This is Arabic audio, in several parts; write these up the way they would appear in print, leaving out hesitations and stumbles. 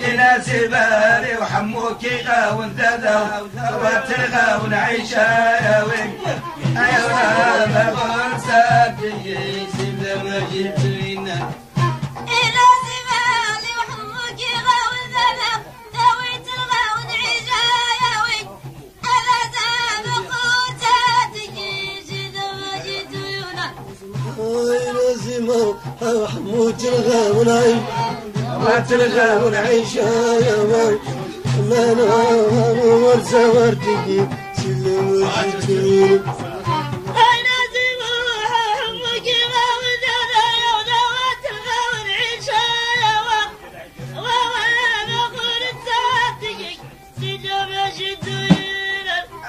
إلى زبالي وحموكي غاون دادا وترغى ونعيشها يا ويك أيوة ما غرسة تجي سيبدا ما جيت لنا إلى زبالي وحموكي غاون دادا وترغى ونعيشها يا ويك ألا زاب قوتها تجي سيبدا ما جيت لنا إلى زبالي وحموكي غاون دادا واتلغى ونعيشها يا وي ما نهار ورزة وردي سيدي وجدتي أنا زموها حموكي ما ودانا يونا واتلغى ونعيشها يا وي ولا نقول التهاتيك سيدي وجدتي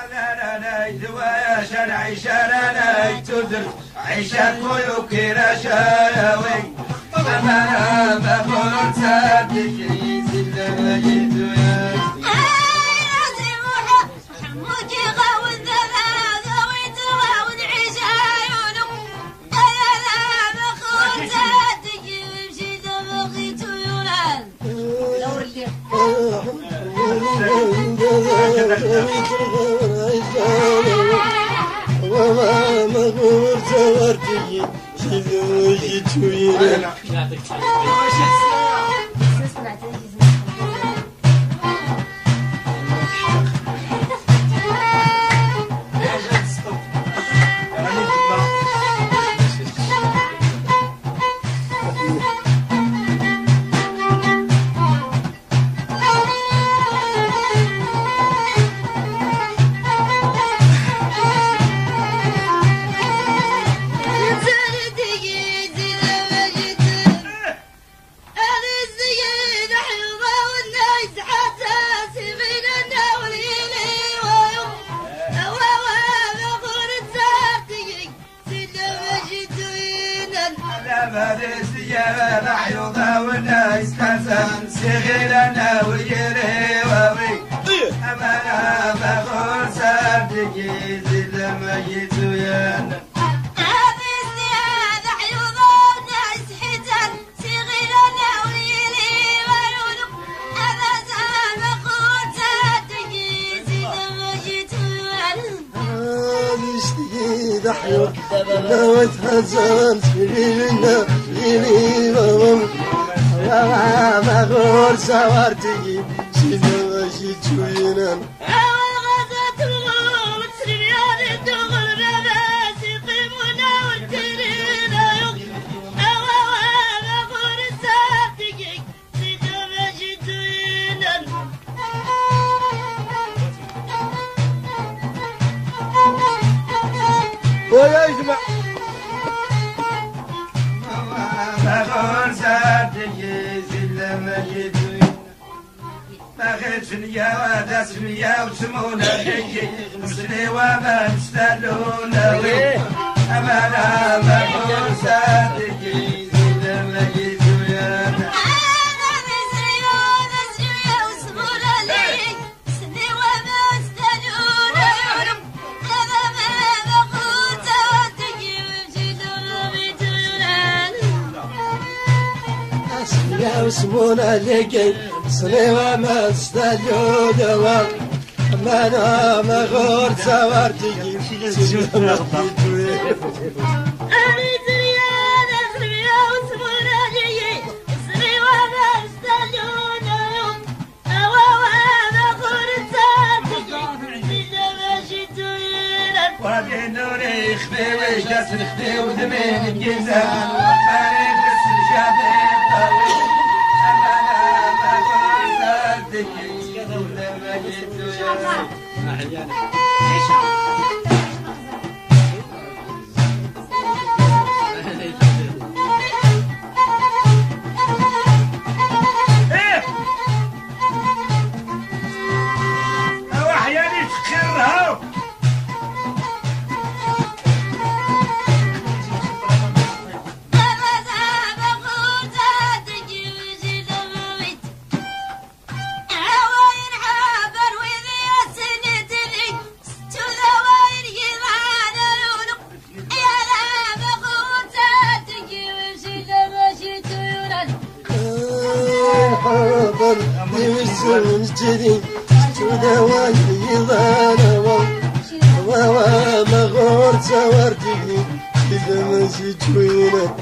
أنا نايد وياشا نعيشها أنا نايد تدر عيشها كلوكي راشا يا وي أنا ما فرصة تجي سيدا ما جيت وياك أنا زموحة حموكي غاون دابا ويترغى ونعيش عيونك أنا ما فرصة تجي سيدا ما جيت وياك دور الليل وما ما فرصة وردي سيدا ما جيت وياك عيانة. إيه وحياني تخرها جدي جدا ويضانا وما غور سوارتي إذا ما سجوينا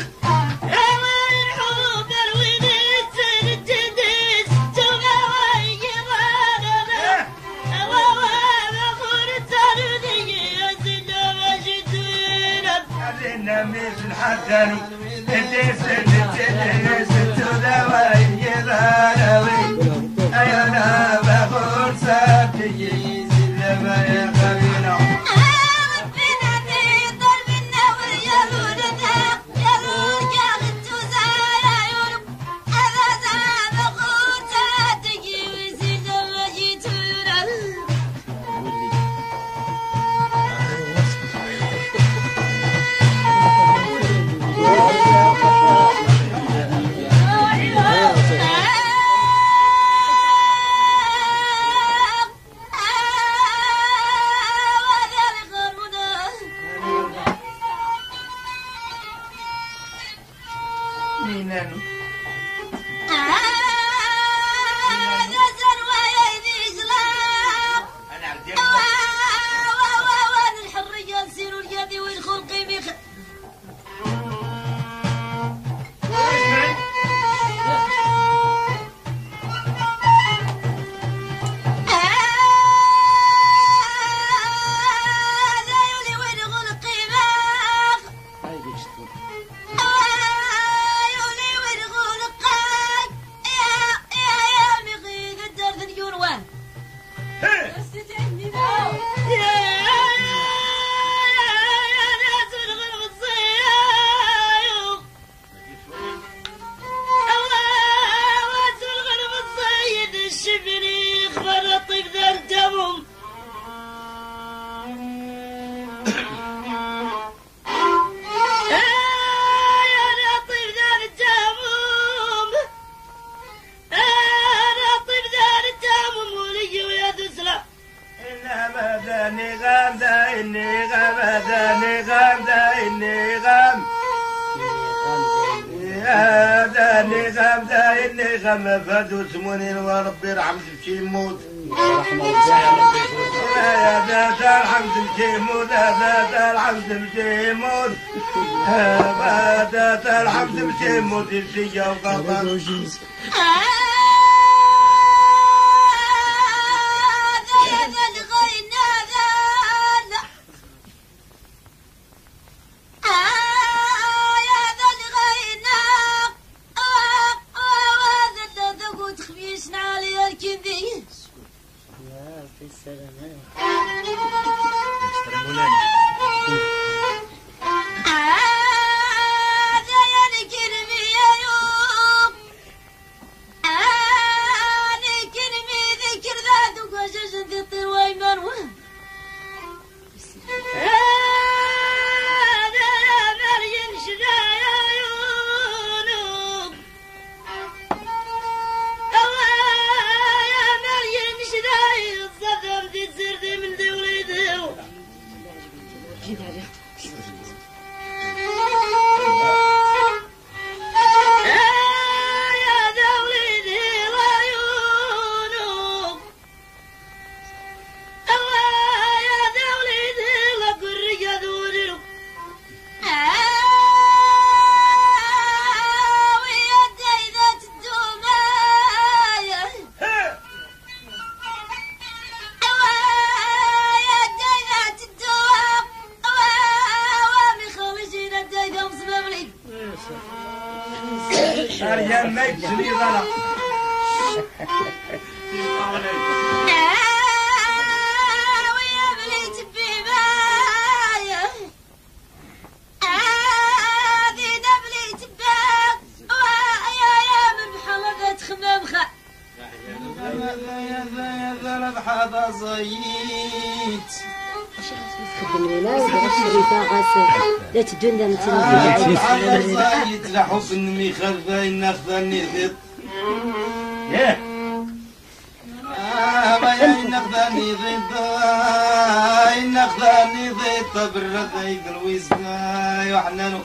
الميت خدم لينا ودغ الشريفه غاس لا تدونا متنزل على الميت لحسن مي خرفين ناخذني ضد ياه ما يا ناخذني ضد ناخذني ضد برد عيد الوزن وحنانو